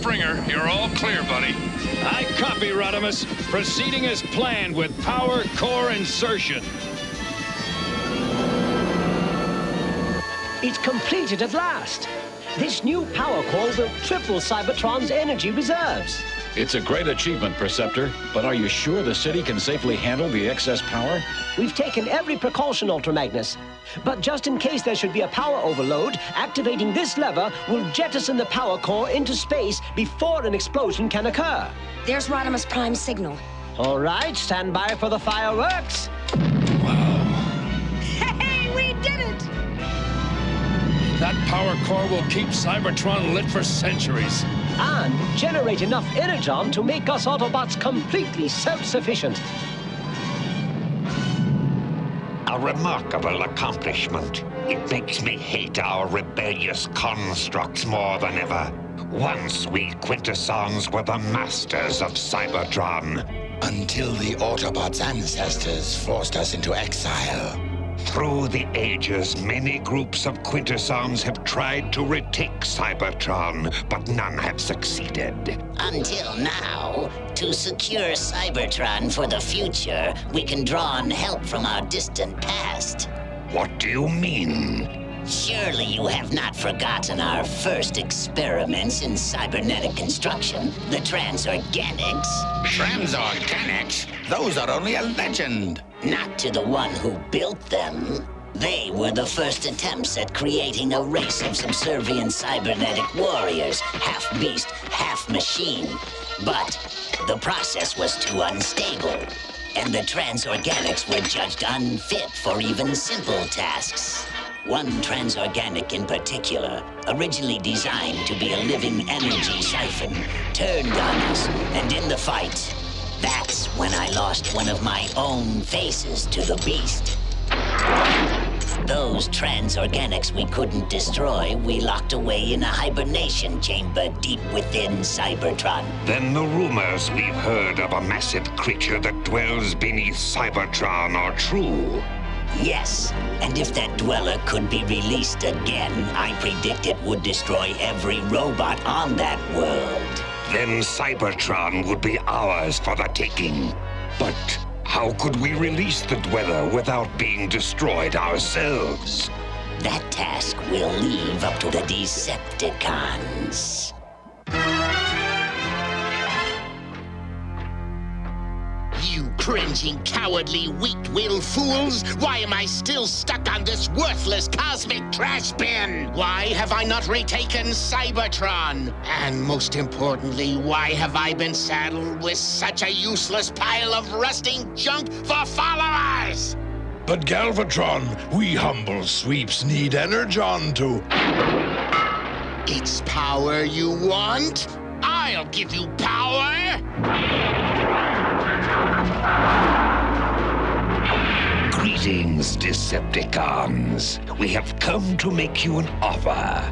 Springer, you're all clear, buddy. I copy, Rodimus. Proceeding as planned with power core insertion. It's completed at last. This new power core will triple Cybertron's energy reserves. It's a great achievement, Perceptor, but are you sure the city can safely handle the excess power? We've taken every precaution, Ultra Magnus. But just in case there should be a power overload, activating this lever will jettison the power core into space before an explosion can occur. There's Rodimus Prime's signal. All right, stand by for the fireworks. That power core will keep Cybertron lit for centuries. And generate enough Energon to make us Autobots completely self-sufficient. A remarkable accomplishment. It makes me hate our rebellious constructs more than ever. Once we Quintessons were the masters of Cybertron. Until the Autobots' ancestors forced us into exile. Through the ages, many groups of Quintessons have tried to retake Cybertron, but none have succeeded. Until now. To secure Cybertron for the future, we can draw on help from our distant past. What do you mean? Surely you have not forgotten our first experiments in cybernetic construction, the Trans-Organics. Trans-Organics? Those are only a legend. Not to the one who built them. They were the first attempts at creating a race of subservient cybernetic warriors, half beast, half machine. But the process was too unstable, and the Trans-Organics were judged unfit for even simple tasks. One Trans-Organic in particular, originally designed to be a living energy siphon, turned on us, and in the fight, that's when I lost one of my own faces to the beast. Those Trans-Organics we couldn't destroy, we locked away in a hibernation chamber deep within Cybertron. Then the rumors we've heard of a massive creature that dwells beneath Cybertron are true. Yes, and if that Dweller could be released again, I predict it would destroy every robot on that world. Then Cybertron would be ours for the taking. But how could we release the Dweller without being destroyed ourselves? That task we'll leave up to the Decepticons. You cringing, cowardly, weak-willed fools! Why am I still stuck on this worthless cosmic trash bin? Why have I not retaken Cybertron? And most importantly, why have I been saddled with such a useless pile of rusting junk for followers? But Galvatron, we humble sweeps need Energon to... It's power you want? I'll give you power! Greetings, Decepticons. We have come to make you an offer.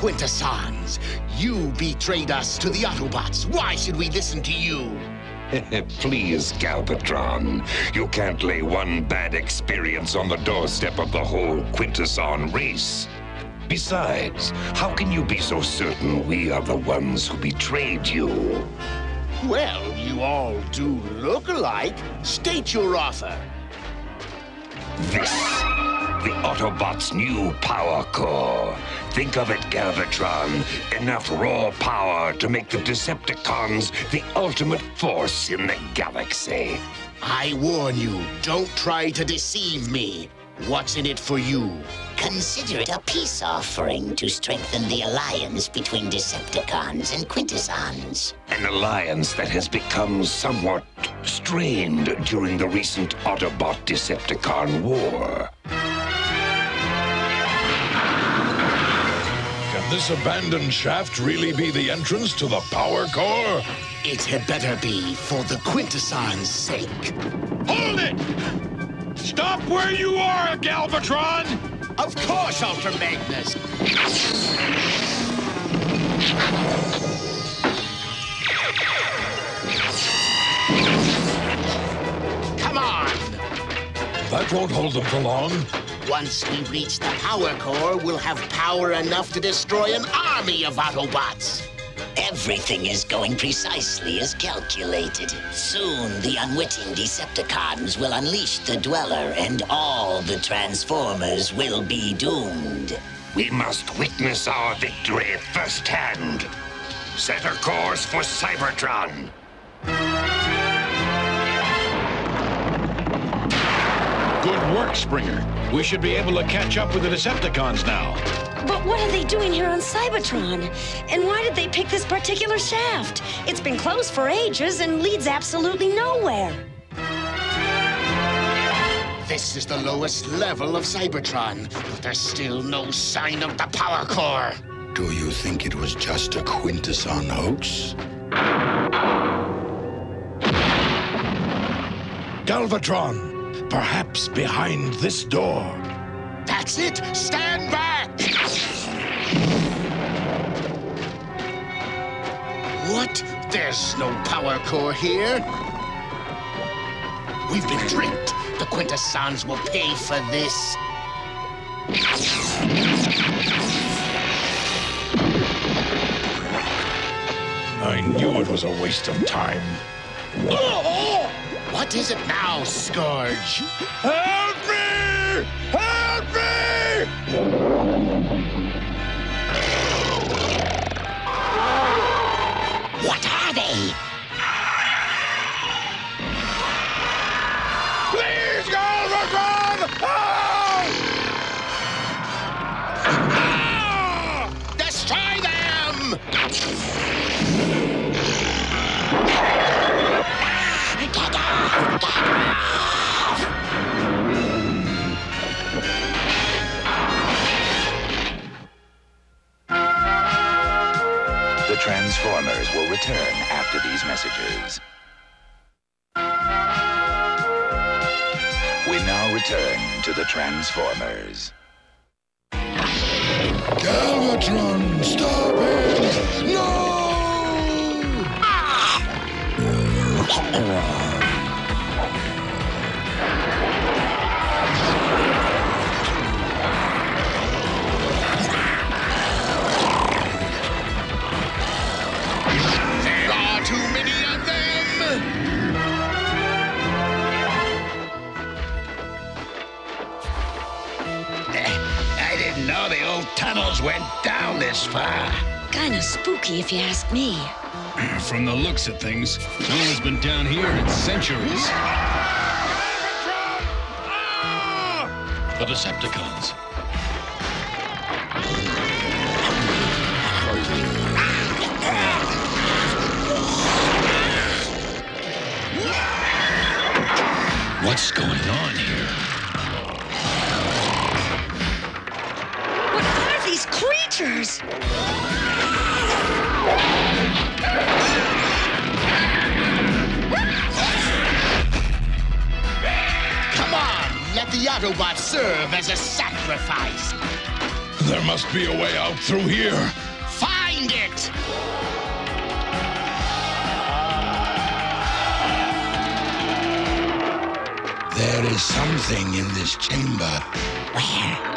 Quintessons, you betrayed us to the Autobots. Why should we listen to you? Please, Galvatron. You can't lay one bad experience on the doorstep of the whole Quintesson race. Besides, how can you be so certain we are the ones who betrayed you? Well, you all do look alike. State your offer. This, the Autobots' new power core. Think of it, Galvatron. Enough raw power to make the Decepticons the ultimate force in the galaxy. I warn you, don't try to deceive me. What's in it for you? Consider it a peace offering to strengthen the alliance between Decepticons and Quintessons. An alliance that has become somewhat strained during the recent Autobot-Decepticon war. Can this abandoned shaft really be the entrance to the power core? It had better be for the Quintessons' sake. Hold it! Stop where you are, Galvatron! Of course, Ultra Magnus! Come on! That won't hold them for long. Once we reach the power core, we'll have power enough to destroy an army of Autobots. Everything is going precisely as calculated. Soon, the unwitting Decepticons will unleash the Dweller, and all the Transformers will be doomed. We must witness our victory firsthand. Set a course for Cybertron. Good work, Springer. We should be able to catch up with the Decepticons now. But what are they doing here on Cybertron? And why did they pick this particular shaft? It's been closed for ages and leads absolutely nowhere. This is the lowest level of Cybertron, but there's still no sign of the power core. Do you think it was just a Quintesson hoax? Galvatron, perhaps behind this door. That's it! Stand back! What? There's no power core here. We've been tricked. The Quintessons will pay for this. I knew it was a waste of time. Oh! What is it now, Scourge? Help me! Help me! What are they? Please, Galvatron! Help! Destroy them! Get off! Get off! The Transformers will return after these messages. We now return to the Transformers. Galvatron, stop it! No! Tunnels went down this far. Kinda spooky, if you ask me. From the looks of things, no one's been down here in centuries. The Decepticons. What's going on here? Creatures! Come on! Let the Autobots serve as a sacrifice! There must be a way out through here! Find it! There is something in this chamber. Where?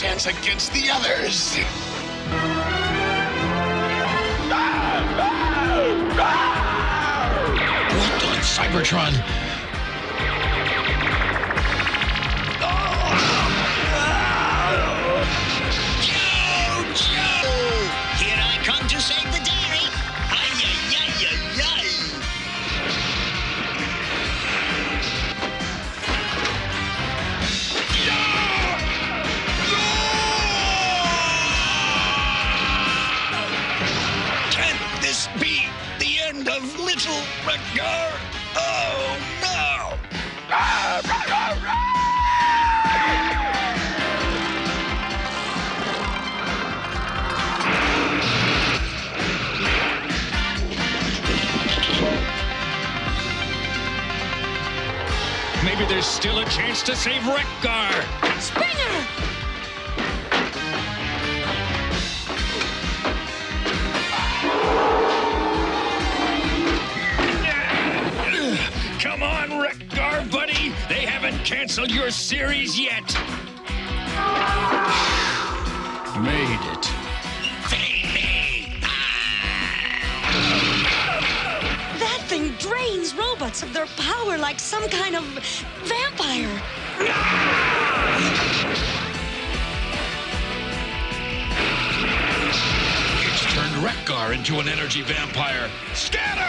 Chance against the others. What on Cybertron? Joe! Here I come to save the dairy. Be the end of little Wreck-Gar. Oh! still a chance to save Wreck-Gar. Springer! Come on, Wreck-Gar, buddy. They haven't canceled your series yet. Made it. Save me! That thing drains robots of their power like some kind of vampire. It's turned Wreck-Gar into an energy vampire. Scatter!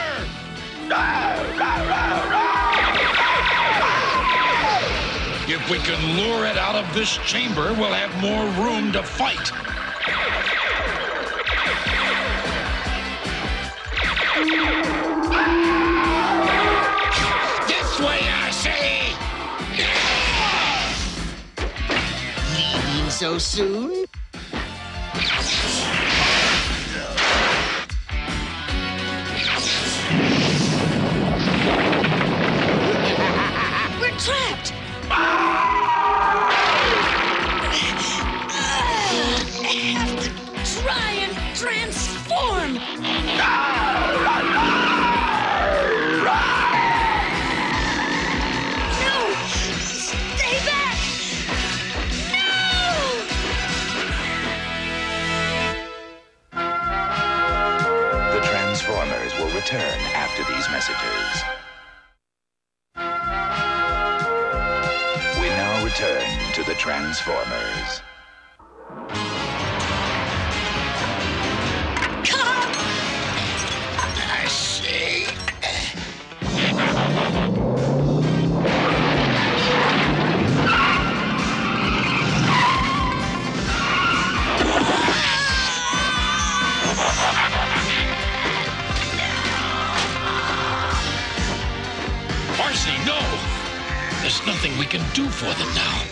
If we can lure it out of this chamber, we'll have more room to fight. This way, I say! Leaving so soon? Transform! No! Stay back! No! The Transformers will return after these messages. We now return to the Transformers. There's nothing we can do for them now.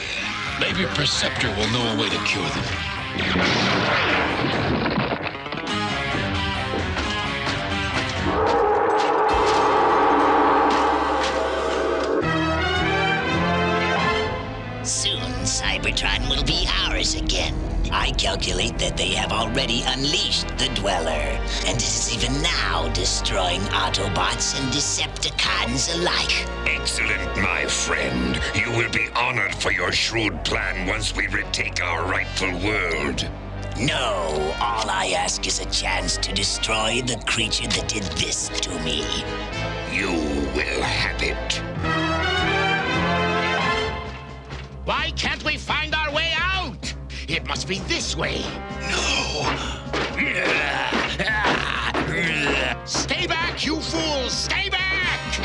Maybe Perceptor will know a way to cure them. Soon, Cybertron will be ours again. I calculate that they have already unleashed the Dweller, and it is even now destroying Autobots and Decepticons alike. Excellent, my friend. You will be honored for your shrewd plan once we retake our rightful world. No, all I ask is a chance to destroy the creature that did this to me. You will have it. Why can't we find our way out? It must be this way. No. Stay back, you fools! Stay back!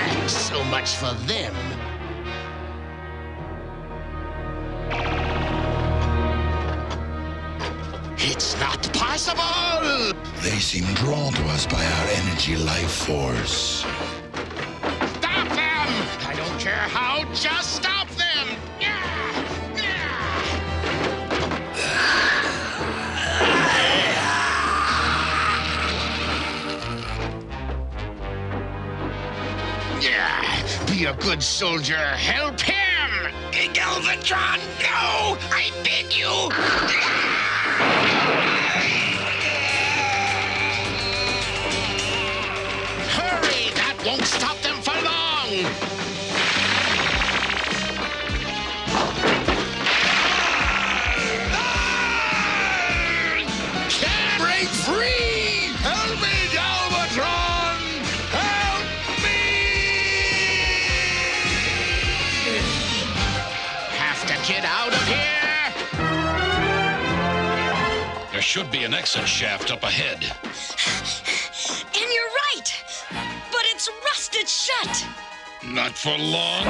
And so much for them. It's not possible! They seem drawn to us by our energy life force. Stop them! I don't care how, just stop them! Be a good soldier. Help him! Galvatron, no! I bid you! Hurry! That won't stop them for long! Get out of here! There should be an exit shaft up ahead. And you're right! But it's rusted shut! Not for long.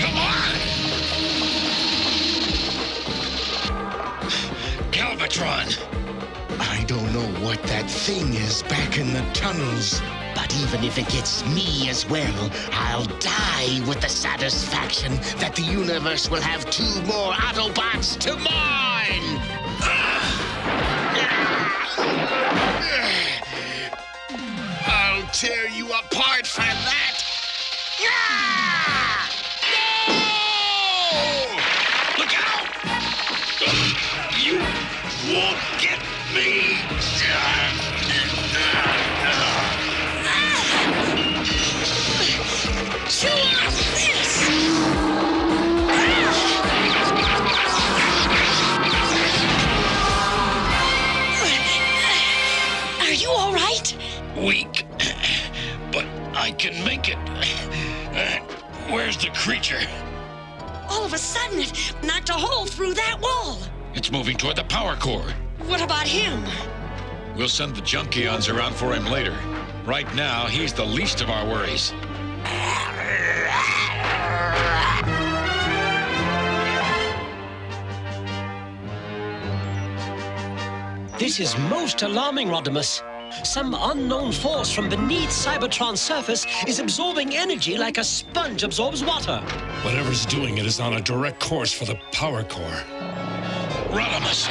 Come on! Galvatron! I don't know what that thing is back in the tunnels. But even if it gets me as well, I'll die with the satisfaction that the universe will have two more Autobots to mine! tear you apart for that! Yeah! No! Look out! You won't get me! Chew up this! Are you all right? Weak, but I can make it. Where's the creature? All of a sudden, it knocked a hole through that wall. It's moving toward the power core. What about him? We'll send the Junkions around for him later. Right now, he's the least of our worries. This is most alarming, Rodimus. Some unknown force from beneath Cybertron's surface is absorbing energy like a sponge absorbs water. Whatever's doing it is on a direct course for the power core. Rodimus,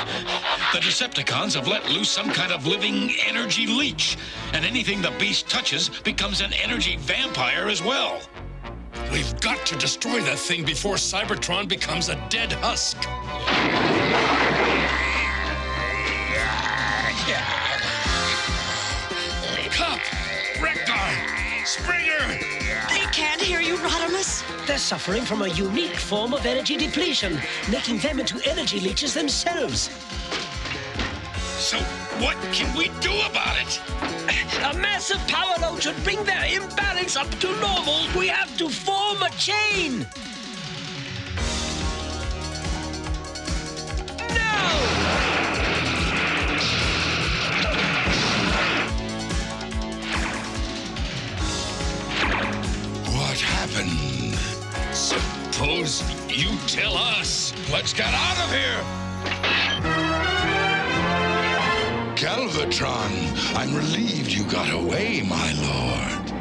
the Decepticons have let loose some kind of living energy leech, and anything the beast touches becomes an energy vampire as well. We've got to destroy that thing before Cybertron becomes a dead husk. Cup! Wreck-Gar! Springer! They can't hear you, Rodimus. They're suffering from a unique form of energy depletion, making them into energy leeches themselves. So what can we do about it? A massive power load should bring their imbalance up to normal. We have to form a chain. Suppose you tell us. Let's get out of here. Galvatron, I'm relieved you got away, my lord.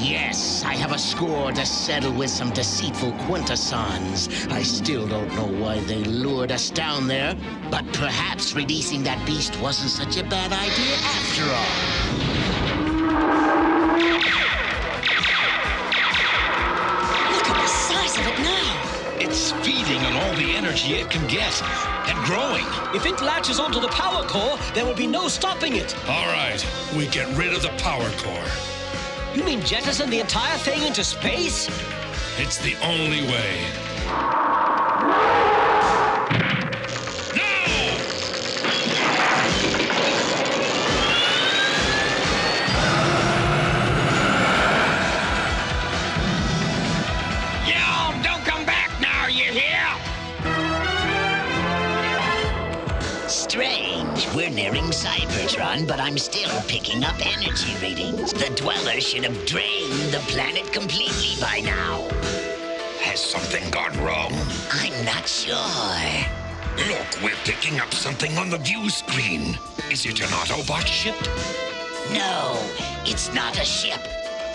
Yes, I have a score to settle with some deceitful Quintessons. I still don't know why they lured us down there, but perhaps releasing that beast wasn't such a bad idea after all. It's feeding on all the energy it can get, and growing. If it latches onto the power core, there will be no stopping it. All right, we get rid of the power core. You mean jettison the entire thing into space? It's the only way. Strange. We're nearing Cybertron, but I'm still picking up energy readings. The Dweller should have drained the planet completely by now. Has something gone wrong? I'm not sure. Look, we're picking up something on the view screen. Is it an Autobot ship? No, it's not a ship.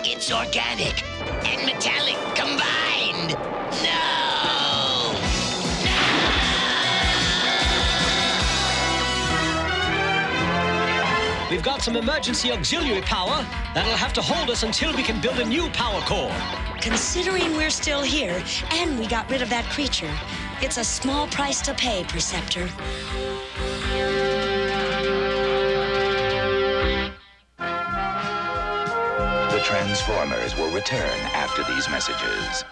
It's organic and metallic combined. No! We've got some emergency auxiliary power that'll have to hold us until we can build a new power core. Considering we're still here, and we got rid of that creature, it's a small price to pay, Perceptor. The Transformers will return after these messages.